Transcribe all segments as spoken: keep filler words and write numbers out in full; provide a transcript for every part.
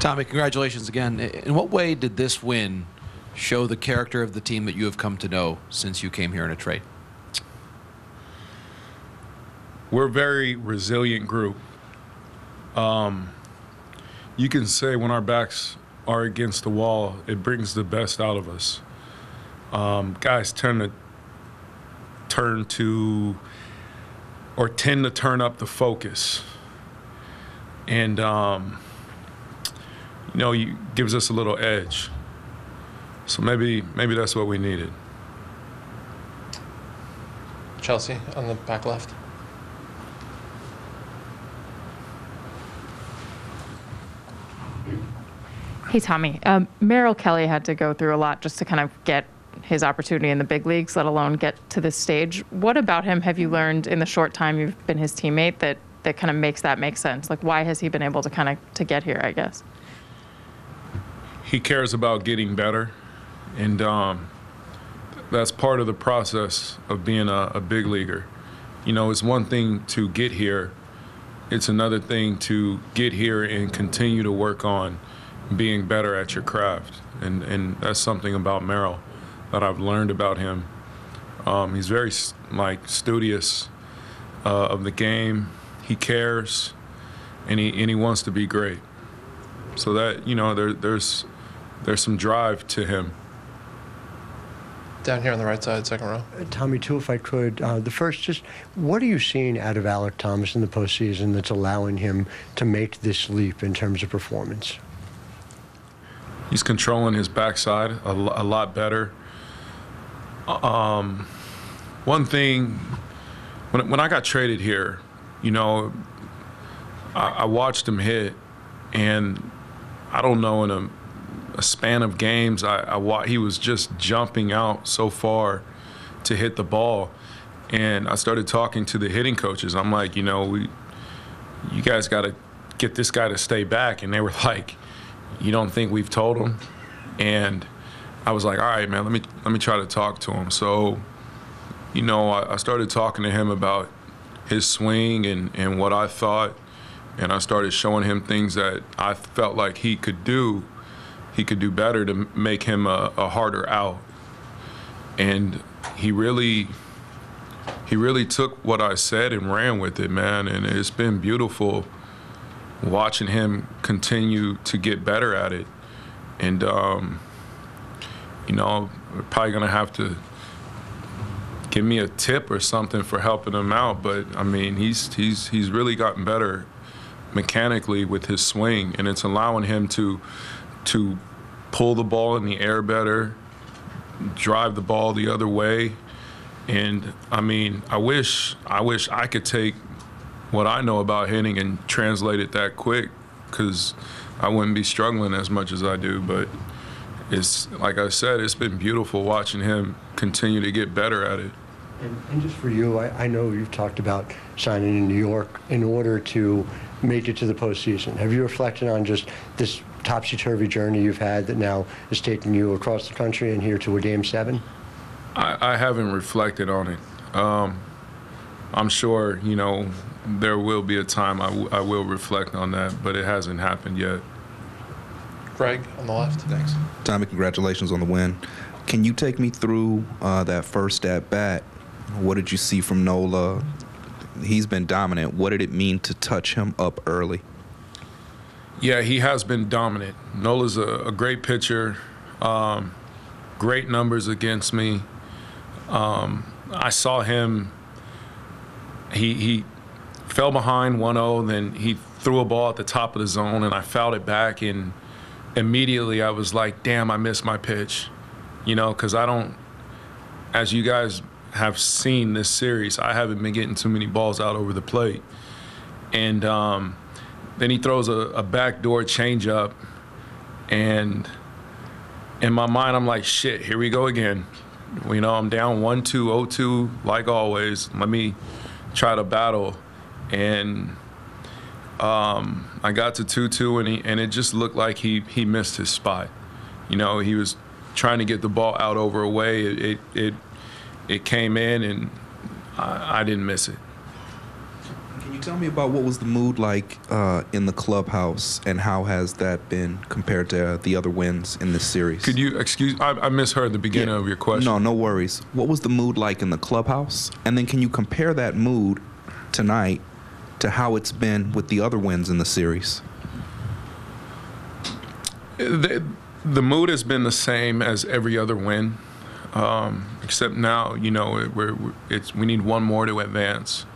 Tommy, congratulations again. In what way did this win show the character of the team that you have come to know since you came here in a trade? We're a very resilient group. Um, you can say when our backs are against the wall, it brings the best out of us. Um, guys tend to turn to or tend to turn up the focus. And, um, you know, it gives us a little edge. So maybe maybe that's what we needed. Chelsea on the back left. Hey, Tommy. Um, Merrill Kelly had to go through a lot just to kind of get his opportunity in the big leagues, let alone get to this stage. What about him have you learned in the short time you've been his teammate that, that kind of makes that make sense? Like, why has he been able to kind of to get here, I guess? He cares about getting better, and um, that's part of the process of being a, a big leaguer. You know, it's one thing to get here. It's another thing to get here and continue to work on being better at your craft, and and that's something about Merrill that I've learned about him. Um, he's very like studious uh, of the game. He cares, and he and he wants to be great. So that, you know, there there's there's some drive to him. Down here on the right side, second row. Uh, Tommy, too, if I could. Uh, the first, just what are you seeing out of Alec Thomas in the postseason that's allowing him to make this leap in terms of performance? He's controlling his backside a, a lot better. Um, one thing, when, when I got traded here, you know, I, I watched him hit, and I don't know, in a, a span of games, I, I wa he was just jumping out so far to hit the ball. And I started talking to the hitting coaches. I'm like, you know, we, you guys got to get this guy to stay back. And they were like, you don't think we've told him? And I was like, all right, man, let me let me try to talk to him. So, you know, I, I started talking to him about his swing and, and what I thought, and I started showing him things that I felt like he could do, he could do better to make him a, a harder out. And he really, he really took what I said and ran with it, man. And it's been beautiful watching him continue to get better at it. And, um, you know, we're probably going to have to give me a tip or something for helping him out. But, I mean, he's, he's, he's really gotten better mechanically with his swing, and it's allowing him to, to pull the ball in the air better, drive the ball the other way. And, I mean, I wish, I wish I could take what I know about hitting and translate it that quick, because I wouldn't be struggling as much as I do. But it's, like I said, it's been beautiful watching him continue to get better at it. And, and just for you, I, I know you've talked about signing in New York in order to make it to the postseason. Have you reflected on just this topsy-turvy journey you've had that now is taking you across the country and here to a game seven? I, I haven't reflected on it. Um, I'm sure, you know, there will be a time I, w I will reflect on that, but it hasn't happened yet. Greg, on the left. Thanks. Tommy, congratulations on the win. Can you take me through uh, that first at-bat? What did you see from Nola? He's been dominant. What did it mean to touch him up early? Yeah, he has been dominant. Nola's a, a great pitcher, um, great numbers against me. Um, I saw him, he, he fell behind one oh, then he threw a ball at the top of the zone, and I fouled it back, and immediately I was like, damn, I missed my pitch. You know, because I don't, as you guys have seen this series, I haven't been getting too many balls out over the plate. And um, then he throws a, a backdoor changeup, and in my mind I'm like, shit, here we go again. You know, I'm down one two, oh two like always. Let me try to battle. And um, I got to two two, and he, and it just looked like he, he missed his spot. You know, he was trying to get the ball out over a way. It, it, it, it came in, and I, I didn't miss it. Can you tell me about what was the mood like uh, in the clubhouse, and how has that been compared to uh, the other wins in this series? Could you excuse? I, I misheard the beginning yeah. of your question. No, no worries. What was the mood like in the clubhouse, and then can you compare that mood tonight to how it's been with the other wins in the series? The, the mood has been the same as every other win, um, except now you know it, we're, it's we need one more to advance.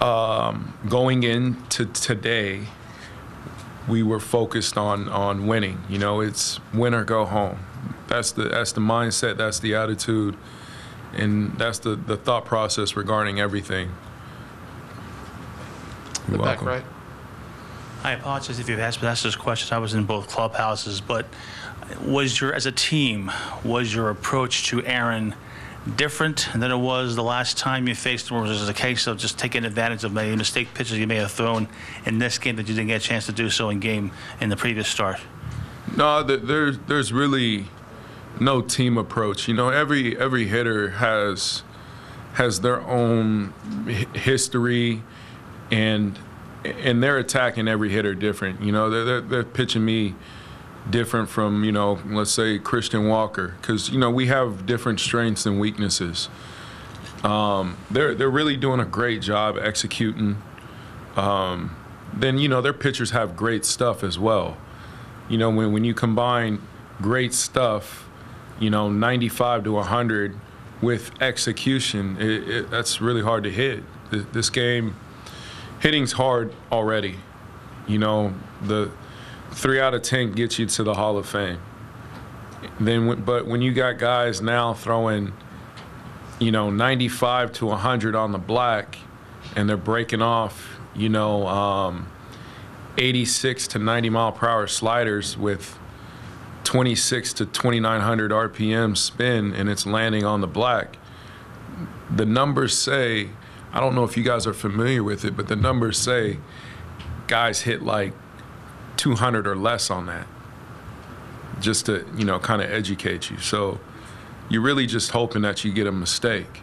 Um, going into today, we were focused on on winning. You know, it's win or go home. That's the that's the mindset. That's the attitude, and that's the the thought process regarding everything. You're welcome. Back right. I apologize if you've asked, asked those questions. I was in both clubhouses, but was your as a team was your approach to Aaron different than it was the last time you faced him, or was it a case of just taking advantage of maybe mistake pitches you may have thrown in this game that you didn't get a chance to do so in game in the previous start? No, there's there's really no team approach. You know, every every hitter has has their own history, and and they're attacking every hitter different. You know, they're they're, they're pitching me different from, you know, let's say Christian Walker, because, you know, we have different strengths and weaknesses. Um, they're they're really doing a great job executing. Um, then, you know, their pitchers have great stuff as well. You know, when, when you combine great stuff, you know, ninety-five to one hundred with execution, it, it, that's really hard to hit. This game, hitting's hard already. You know, the three out of ten gets you to the Hall of Fame. Then, but when you got guys now throwing, you know, ninety-five to one hundred on the black, and they're breaking off, you know, um, eighty-six to ninety mile per hour sliders with twenty-six to twenty-nine hundred R P M spin, and it's landing on the black. The numbers say, I don't know if you guys are familiar with it, but the numbers say guys hit like two hundred or less on that, just to, you know, kind of educate you. So you're really just hoping that you get a mistake.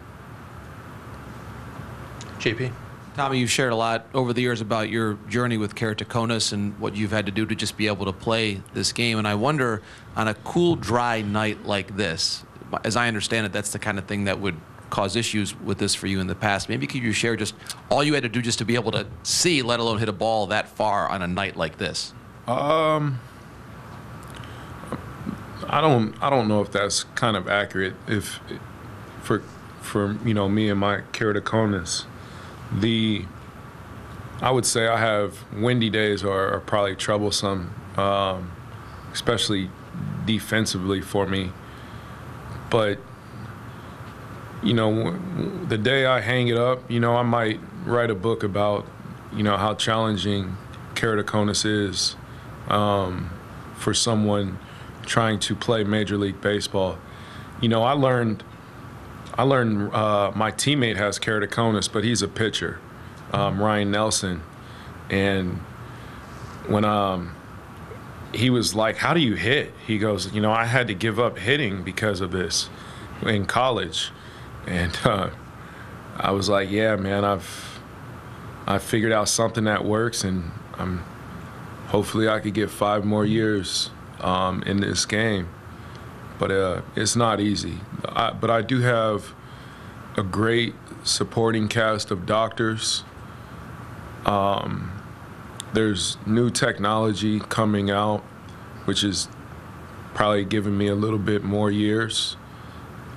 J P? Tommy, you've shared a lot over the years about your journey with keratoconus and what you've had to do to just be able to play this game. And I wonder, on a cool, dry night like this, as I understand it, that's the kind of thing that would cause issues with this for you in the past. Maybe could you share just all you had to do just to be able to see, let alone hit a ball that far on a night like this? Um, I don't, I don't know if that's kind of accurate. If, for, for you know, me and my keratoconus, the, I would say I have windy days are, are probably troublesome, um, especially defensively for me. But you know, the day I hang it up, you know, I might write a book about, you know, how challenging keratoconus is. Um, for someone trying to play Major League Baseball. You know, I learned, I learned uh, my teammate has keratoconus, but he's a pitcher, um, Ryne Nelson. And when um, he was like, how do you hit? He goes, you know, I had to give up hitting because of this in college. And uh, I was like, yeah, man, I've, I figured out something that works, and I'm, hopefully I could get five more years um, in this game, but uh, it's not easy. I, but I do have a great supporting cast of doctors. Um, there's new technology coming out, which is probably giving me a little bit more years,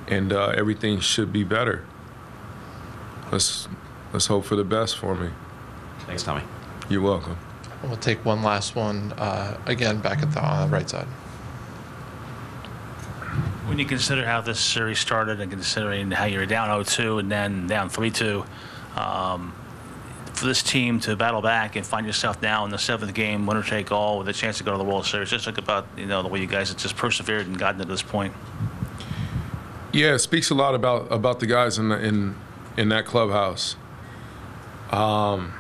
and uh, everything should be better. Let's, let's hope for the best for me. Thanks, Tommy. You're welcome. We'll take one last one, uh, again, back at the uh, right side. When you consider how this series started and considering how you were down oh two and then down three two, um, for this team to battle back and find yourself now in the seventh game, winner take all, with a chance to go to the World Series, just think about, you know, the way you guys have just persevered and gotten to this point. Yeah, it speaks a lot about, about the guys in, the, in, in that clubhouse. Um...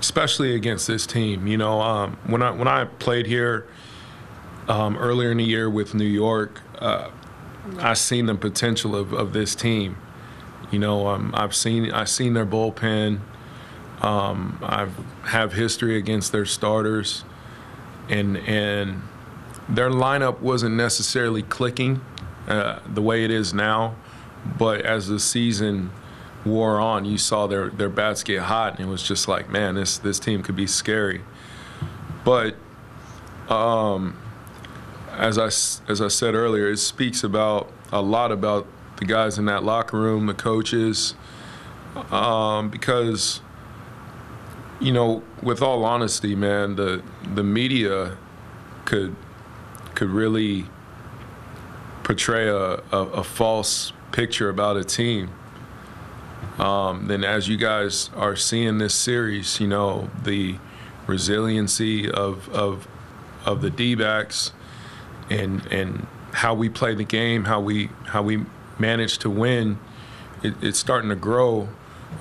especially against this team. You know, um, when I when I played here um, earlier in the year with New York, uh, I seen the potential of, of this team. You know, um, I've seen I seen their bullpen. Um, I have history against their starters, and and their lineup wasn't necessarily clicking uh, the way it is now. But as the season wore on, you saw their, their bats get hot, and it was just like, man, this this team could be scary. But um, as I as I said earlier, it speaks about a lot about the guys in that locker room, the coaches, um, because. You know, with all honesty, man, the the media could could really portray a, a, a false picture about a team. Um, then as you guys are seeing this series, you know, the resiliency of of of the D-backs and and how we play the game, how we how we manage to win, it, it's starting to grow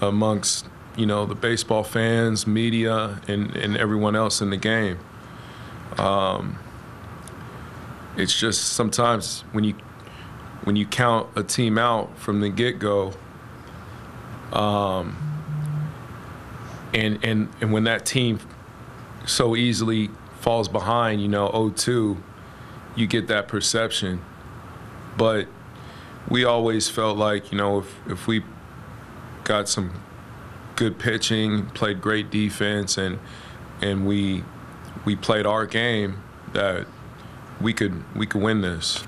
amongst you know, the baseball fans, media, and, and everyone else in the game. Um, it's just sometimes when you when you count a team out from the get-go, um, and, and, and when that team so easily falls behind, you know, oh two, you get that perception. But we always felt like, you know, if, if we got some good pitching, played great defense, and and we we played our game, that we could we could win this.